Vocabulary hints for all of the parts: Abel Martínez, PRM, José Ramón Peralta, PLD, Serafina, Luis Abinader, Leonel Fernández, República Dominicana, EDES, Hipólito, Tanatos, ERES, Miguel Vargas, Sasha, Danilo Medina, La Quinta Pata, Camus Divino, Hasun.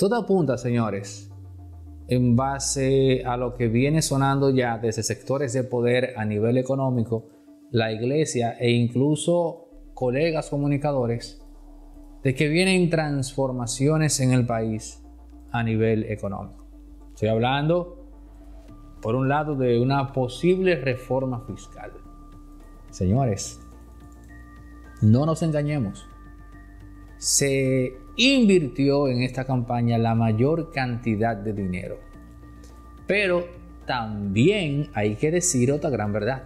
Todo apunta, señores, en base a lo que viene sonando ya desde sectores de poder a nivel económico, la iglesia e incluso colegas comunicadores, de que vienen transformaciones en el país a nivel económico. Estoy hablando, por un lado, de una posible reforma fiscal. Señores, no nos engañemos. Se invirtió en esta campaña la mayor cantidad de dinero. Pero también hay que decir otra gran verdad.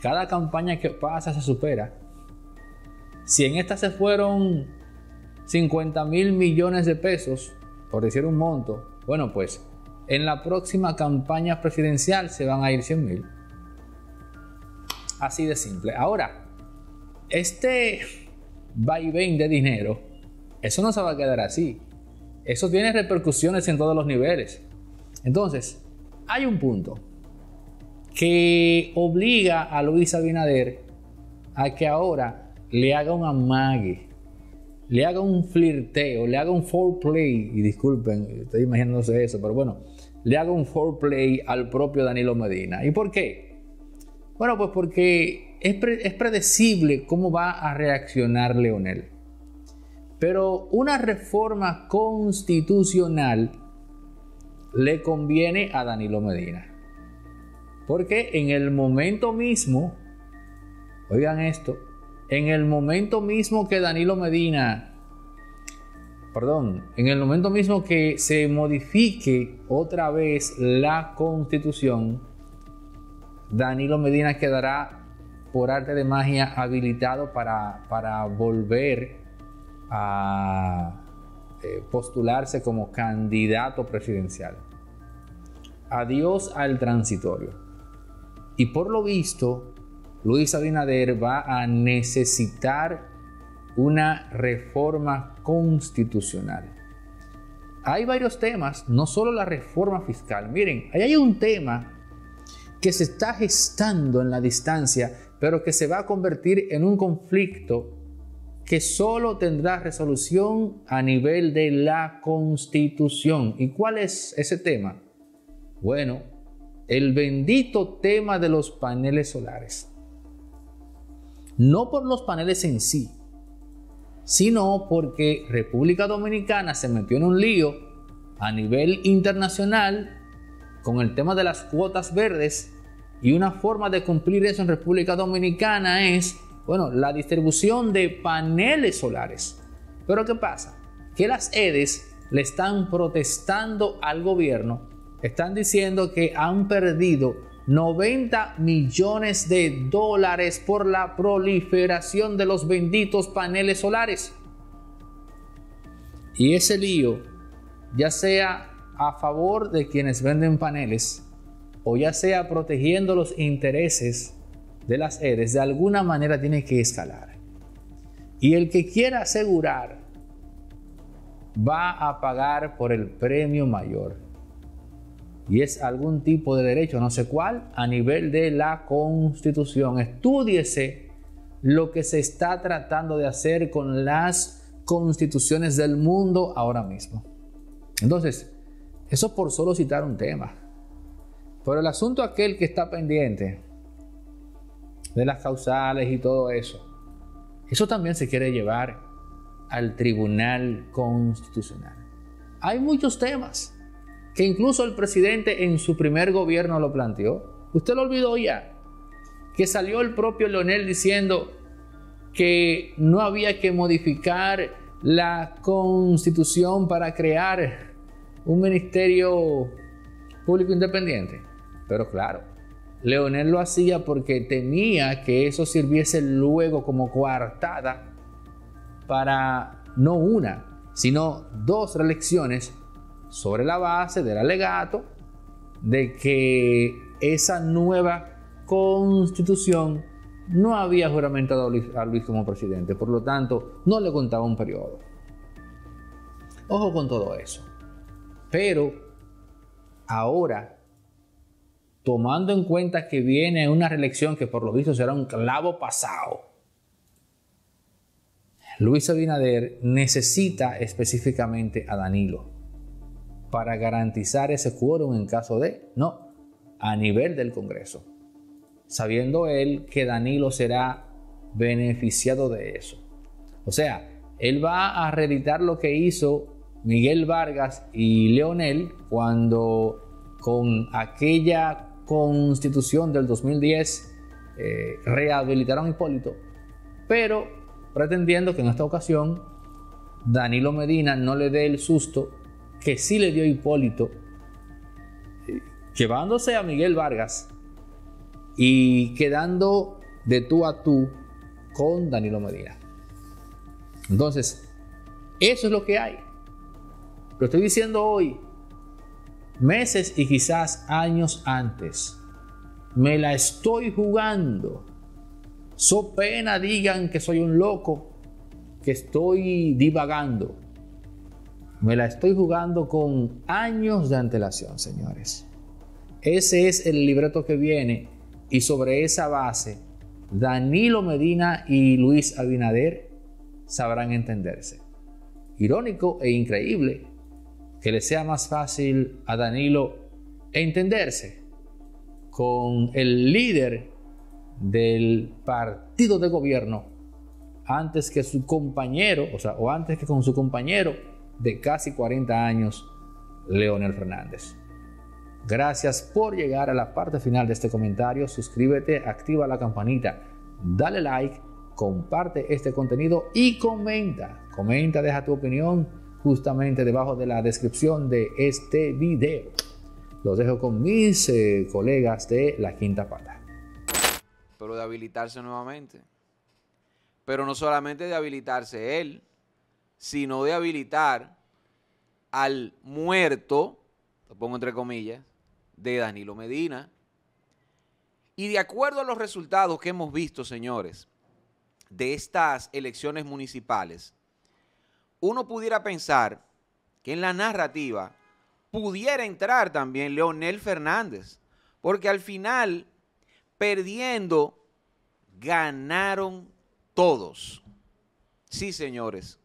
Cada campaña que pasa se supera. Si en esta se fueron 50.000 millones de pesos, por decir un monto, bueno, pues en la próxima campaña presidencial se van a ir 100.000. Así de simple. Ahora, este vaivén de dinero, eso no se va a quedar así. Eso tiene repercusiones en todos los niveles. Entonces, hay un punto que obliga a Luis Abinader a que ahora le haga un amague, le haga un flirteo, le haga un foreplay, y disculpen, estoy imaginándose eso, pero bueno, le haga un foreplay al propio Danilo Medina. ¿Y por qué? Bueno, pues porque es predecible cómo va a reaccionar Leonel. Pero una reforma constitucional le conviene a Danilo Medina. Porque en el momento mismo, oigan esto, en el momento mismo que se modifique otra vez la Constitución, Danilo Medina quedará por arte de magia habilitado para volver a postularse como candidato presidencial. Adiós al transitorio. Y por lo visto, Luis Abinader va a necesitar una reforma constitucional. Hay varios temas, no solo la reforma fiscal. Miren, ahí hay un tema que se está gestando en la distancia, pero que se va a convertir en un conflicto que solo tendrá resolución a nivel de la Constitución. ¿Y cuál es ese tema? Bueno, el bendito tema de los paneles solares. No por los paneles en sí, sino porque República Dominicana se metió en un lío a nivel internacional con el tema de las cuotas verdes, y una forma de cumplir eso en República Dominicana es, bueno, la distribución de paneles solares. Pero ¿qué pasa? Que las EDES le están protestando al gobierno, están diciendo que han perdido $90 millones por la proliferación de los benditos paneles solares. Y ese lío, ya sea a favor de quienes venden paneles o ya sea protegiendo los intereses de las ERES, de alguna manera tiene que escalar. Y el que quiera asegurar va a pagar por el premio mayor. Y es algún tipo de derecho, no sé cuál, a nivel de la Constitución. Estúdiese lo que se está tratando de hacer con las constituciones del mundo ahora mismo. Entonces, eso por solo citar un tema. Pero el asunto aquel que está pendiente de las causales y todo eso, eso también se quiere llevar al Tribunal Constitucional. Hay muchos temas que incluso el presidente en su primer gobierno lo planteó. Usted lo olvidó ya, que salió el propio Leonel diciendo que no había que modificar la Constitución para crear un ministerio público independiente. Pero claro, Leonel lo hacía porque temía que eso sirviese luego como coartada para no una, sino dos reelecciones, sobre la base del alegato de que esa nueva Constitución no había juramentado a Luis como presidente, por lo tanto no le contaba un periodo. Ojo con todo eso. Pero ahora, tomando en cuenta que viene una reelección que por lo visto será un clavo pasado, Luis Abinader necesita específicamente a Danilo para garantizar ese quórum en caso de no, a nivel del Congreso, sabiendo él que Danilo será beneficiado de eso. O sea, él va a reeditar lo que hizo Miguel Vargas y Leonel cuando con aquella Constitución del 2010 rehabilitaron a Hipólito, pero pretendiendo que en esta ocasión Danilo Medina no le dé el susto que sí le dio Hipólito, llevándose a Miguel Vargas y quedando de tú a tú con Danilo Medina. Entonces, eso es lo que hay. Lo estoy diciendo hoy, meses y quizás años antes. Me la estoy jugando. So pena digan que soy un loco, que estoy divagando. Me la estoy jugando con años de antelación, señores. Ese es el libreto que viene y sobre esa base Danilo Medina y Luis Abinader sabrán entenderse. Irónico e increíble que le sea más fácil a Danilo entenderse con el líder del partido de gobierno antes que su compañero, antes que con su compañero de casi 40 años, Leonel Fernández. Gracias por llegar a la parte final de este comentario. Suscríbete, activa la campanita, dale like, comparte este contenido y comenta, deja tu opinión justamente debajo de la descripción de este video. Los dejo con mis colegas de La Quinta Pata. Pero de habilitarse nuevamente. Pero no solamente de habilitarse él, sino de habilitar al muerto, lo pongo entre comillas, de Danilo Medina. Y de acuerdo a los resultados que hemos visto, señores, de estas elecciones municipales, uno pudiera pensar que en la narrativa pudiera entrar también Leonel Fernández, porque al final, perdiendo, ganaron todos. Sí, señores,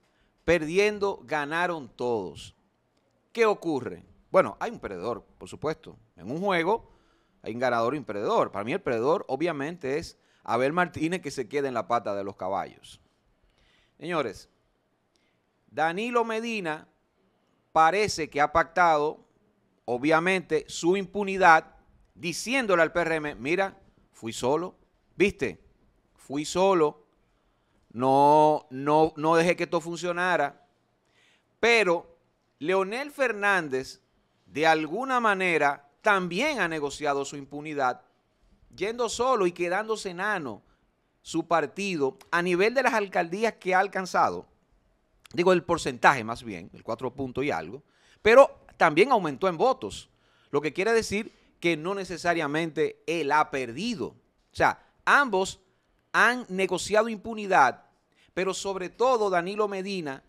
perdiendo, ganaron todos. ¿Qué ocurre? Bueno, hay un perdedor, por supuesto. En un juego hay un ganador y un perdedor. Para mí el perdedor obviamente es Abel Martínez, que se queda en la pata de los caballos. Señores, Danilo Medina parece que ha pactado, obviamente, su impunidad, diciéndole al PRM, mira, fui solo, ¿viste? Fui solo, no dejé que esto funcionara. Pero Leonel Fernández, de alguna manera, también ha negociado su impunidad, yendo solo y quedándose enano su partido a nivel de las alcaldías que ha alcanzado. Digo, el porcentaje más bien, el 4 puntos y algo, pero también aumentó en votos, lo que quiere decir que no necesariamente él ha perdido. O sea, ambos han negociado impunidad, pero sobre todo Danilo Medina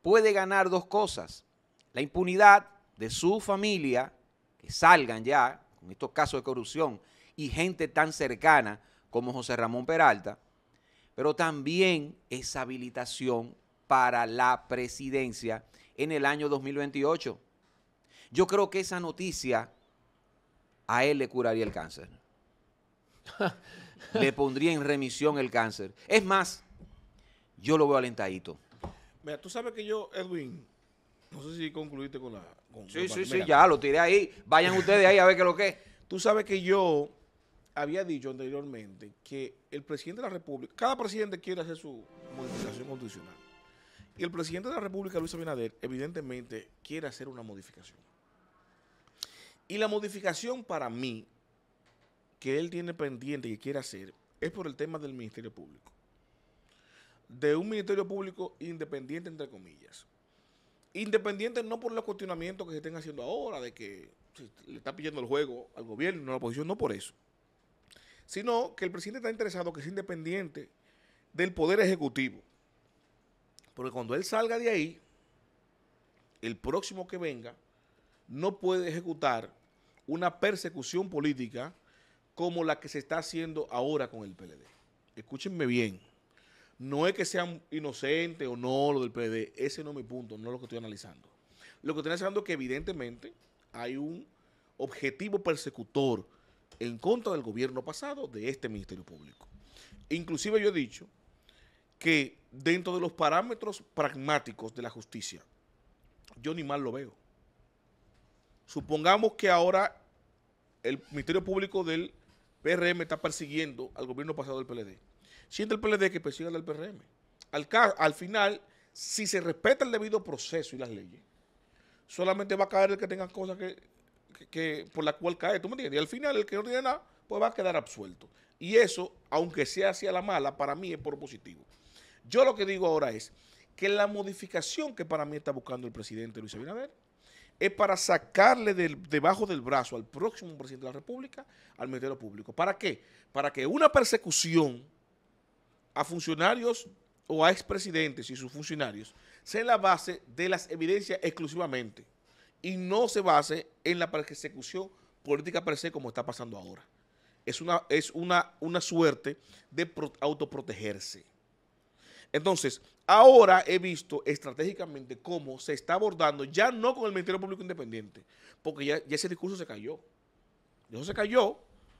puede ganar dos cosas. La impunidad de su familia, que salgan ya, con estos casos de corrupción, y gente tan cercana como José Ramón Peralta, pero también esa habilitación para la presidencia en el año 2028. Yo creo que esa noticia a él le curaría el cáncer. Le pondría en remisión el cáncer. Es más, yo lo veo alentadito. Mira, tú sabes que yo, Edwin, no sé si concluiste con la... Sí, ya lo tiré ahí. Vayan ustedes ahí a ver qué es lo que es. Tú sabes que yo había dicho anteriormente que el presidente de la República, cada presidente quiere hacer su modificación constitucional. Y el presidente de la República, Luis Abinader, evidentemente quiere hacer una modificación. Y la modificación para mí, que él tiene pendiente y que quiere hacer, es por el tema del Ministerio Público. De un Ministerio Público independiente, entre comillas. Independiente no por los cuestionamientos que se estén haciendo ahora, de que le está pillando el juego al gobierno, no a la oposición, no por eso. Sino que el presidente está interesado que sea independiente del Poder Ejecutivo. Porque cuando él salga de ahí, el próximo que venga no puede ejecutar una persecución política como la que se está haciendo ahora con el PLD. Escúchenme bien. No es que sean inocentes o no, lo del PLD. Ese no es mi punto, no es lo que estoy analizando. Lo que estoy analizando es que evidentemente hay un objetivo persecutor en contra del gobierno pasado de este Ministerio Público. Inclusive yo he dicho que dentro de los parámetros pragmáticos de la justicia, yo ni mal lo veo. Supongamos que ahora el Ministerio Público del PRM está persiguiendo al gobierno pasado del PLD. Siente el PLD que persiga al del PRM. Al final, si se respeta el debido proceso y las leyes, solamente va a caer el que tenga cosas que por la cual cae, ¿tú me entiendes? Y al final, el que no tiene nada, pues va a quedar absuelto. Y eso, aunque sea hacia la mala, para mí es por positivo. Yo lo que digo ahora es que la modificación que para mí está buscando el presidente Luis Abinader es para sacarle debajo del brazo al próximo presidente de la República, al Ministerio Público. ¿Para qué? Para que una persecución a funcionarios o a expresidentes y sus funcionarios sea la base de las evidencias exclusivamente y no se base en la persecución política per se como está pasando ahora. Es una suerte de autoprotegerse. Entonces, ahora he visto estratégicamente cómo se está abordando, ya no con el Ministerio Público Independiente, porque ya ese discurso se cayó. Eso se cayó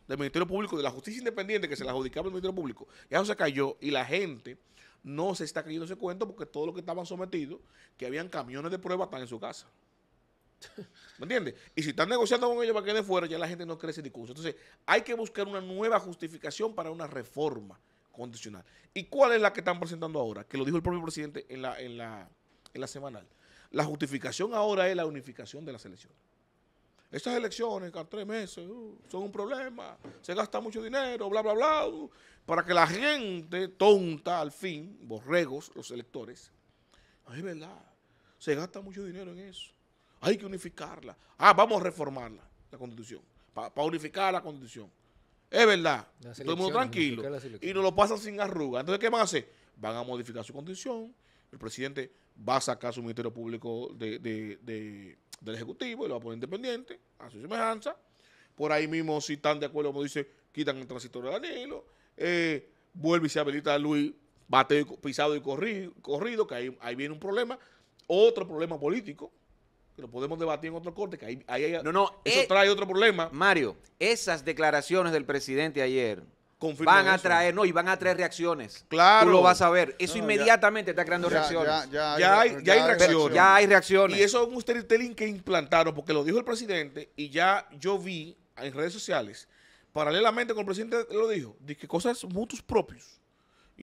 del Ministerio Público, de la justicia independiente que se la adjudicaba el Ministerio Público. Ya eso se cayó y la gente no se está cayendo ese cuento porque todos los que estaban sometidos, que habían camiones de prueba, están en su casa. ¿Me entiendes? Y si están negociando con ellos para que de fuera, ya la gente no cree ese discurso. Entonces, hay que buscar una nueva justificación para una reforma condicional. ¿Y cuál es la que están presentando ahora? Que lo dijo el propio presidente en la semanal. La justificación ahora es la unificación de las elecciones. Estas elecciones cada 3 meses son un problema, se gasta mucho dinero, bla, bla, bla, para que la gente tonta, al fin, borregos, los electores, es verdad, se gasta mucho dinero en eso. Hay que unificarla. Ah, vamos a reformarla, la Constitución, para unificar la Constitución. Es verdad, todo el mundo tranquilo, y nos lo pasan sin arruga. Entonces, ¿qué van a hacer? Van a modificar su constitución, el presidente va a sacar su Ministerio Público del Ejecutivo y lo va a poner independiente, a su semejanza. Por ahí mismo, si están de acuerdo, como dice, quitan el transitorio de Danilo, vuelve y se habilita a Luis, bate pisado y corrido, que ahí viene un problema, otro problema político, que lo podemos debatir en otro corte, que eso trae otro problema. Mario, esas declaraciones del presidente ayer van a traer, y van a traer reacciones. Claro. Tú lo vas a ver. Eso inmediatamente está creando reacciones. Ya hay reacciones. Ya hay reacciones. Y eso es un storytelling que implantaron, porque lo dijo el presidente, y ya yo vi en redes sociales, paralelamente con el presidente lo dijo, de que cosas mutuos propios.